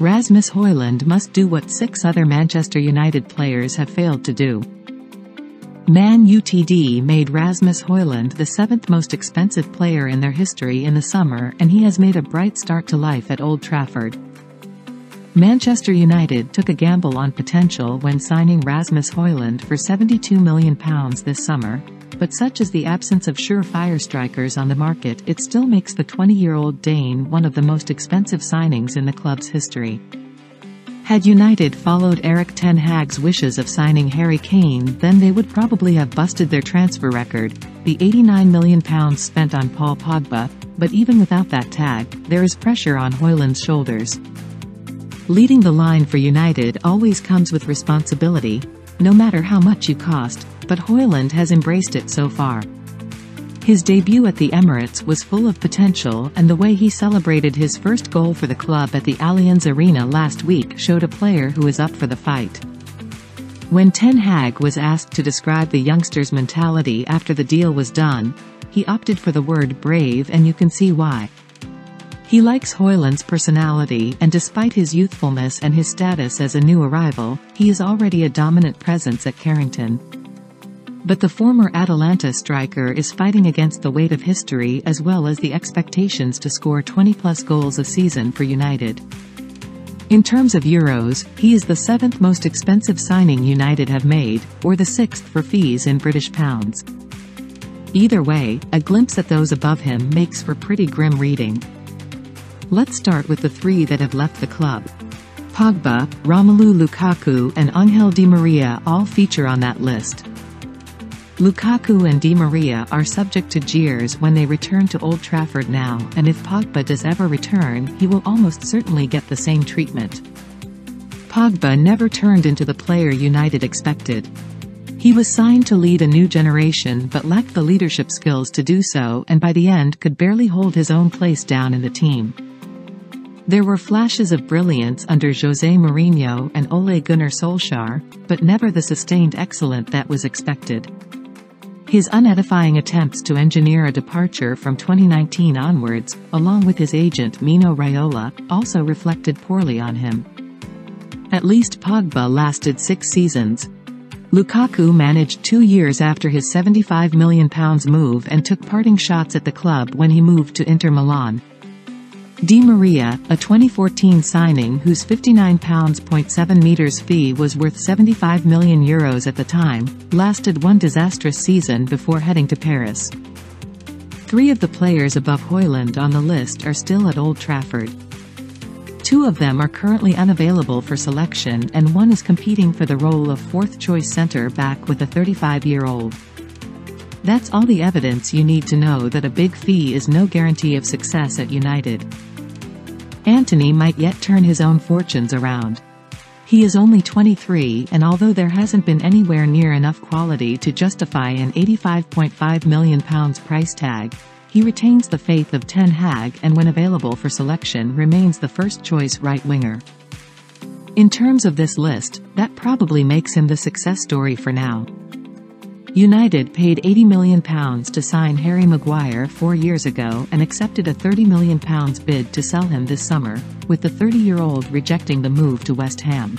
Rasmus Højlund must do what 6 other Manchester United players have failed to do. Man Utd made Rasmus Højlund the 7th most expensive player in their history in the summer, and he has made a bright start to life at Old Trafford. Manchester United took a gamble on potential when signing Rasmus Højlund for £72 million this summer, but such is the absence of surefire strikers on the market, it still makes the 20-year-old Dane one of the most expensive signings in the club's history. Had United followed Eric Ten Hag's wishes of signing Harry Kane, then they would probably have busted their transfer record, the £89 million spent on Paul Pogba, but even without that tag, there is pressure on Højlund's shoulders. Leading the line for United always comes with responsibility, no matter how much you cost, but Højlund has embraced it so far. His debut at the Emirates was full of potential, and the way he celebrated his first goal for the club at the Allianz Arena last week showed a player who is up for the fight. When Ten Hag was asked to describe the youngster's mentality after the deal was done, he opted for the word brave, and you can see why. He likes Højlund's personality, and despite his youthfulness and his status as a new arrival, he is already a dominant presence at Carrington. But the former Atalanta striker is fighting against the weight of history as well as the expectations to score 20-plus goals a season for United. In terms of euros, he is the 7th most expensive signing United have made, or the 6th for fees in British pounds. Either way, a glimpse at those above him makes for pretty grim reading. Let's start with the 3 that have left the club. Pogba, Romelu Lukaku and Angel Di Maria all feature on that list. Lukaku and Di Maria are subject to jeers when they return to Old Trafford now, and if Pogba does ever return, he will almost certainly get the same treatment. Pogba never turned into the player United expected. He was signed to lead a new generation but lacked the leadership skills to do so, and by the end could barely hold his own place down in the team. There were flashes of brilliance under Jose Mourinho and Ole Gunnar Solskjaer, but never the sustained excellence that was expected. His unedifying attempts to engineer a departure from 2019 onwards, along with his agent Mino Raiola, also reflected poorly on him. At least Pogba lasted 6 seasons. Lukaku managed 2 years after his £75 million move and took parting shots at the club when he moved to Inter Milan. Di Maria, a 2014 signing whose £59.7 million fee was worth €75 million at the time, lasted 1 disastrous season before heading to Paris. 3 of the players above Højlund on the list are still at Old Trafford. 2 of them are currently unavailable for selection, and 1 is competing for the role of 4th-choice centre-back with a 35-year-old. That's all the evidence you need to know that a big fee is no guarantee of success at United. Antony might yet turn his own fortunes around. He is only 23, and although there hasn't been anywhere near enough quality to justify an £85.5 million price tag, he retains the faith of Ten Hag and when available for selection remains the first-choice right-winger. In terms of this list, that probably makes him the success story for now. United paid £80 million to sign Harry Maguire 4 years ago and accepted a £30 million bid to sell him this summer, with the 30-year-old rejecting the move to West Ham.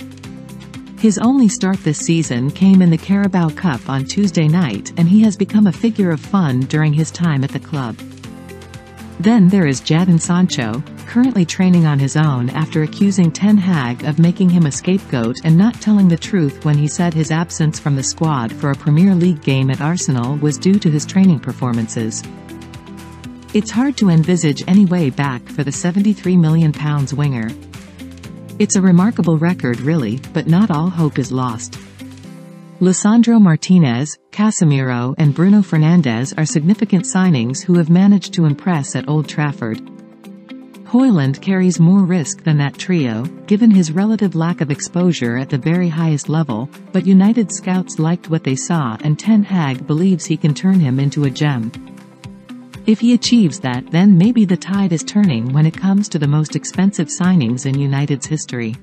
His only start this season came in the Carabao Cup on Tuesday night, and he has become a figure of fun during his time at the club. Then there is Jadon Sancho, currently training on his own after accusing Ten Hag of making him a scapegoat and not telling the truth when he said his absence from the squad for a Premier League game at Arsenal was due to his training performances. It's hard to envisage any way back for the £73 million winger. It's a remarkable record really, but not all hope is lost. Lisandro Martinez, Casemiro and Bruno Fernandes are significant signings who have managed to impress at Old Trafford. Højlund carries more risk than that trio, given his relative lack of exposure at the very highest level, but United scouts liked what they saw and Ten Hag believes he can turn him into a gem. If he achieves that, then maybe the tide is turning when it comes to the most expensive signings in United's history.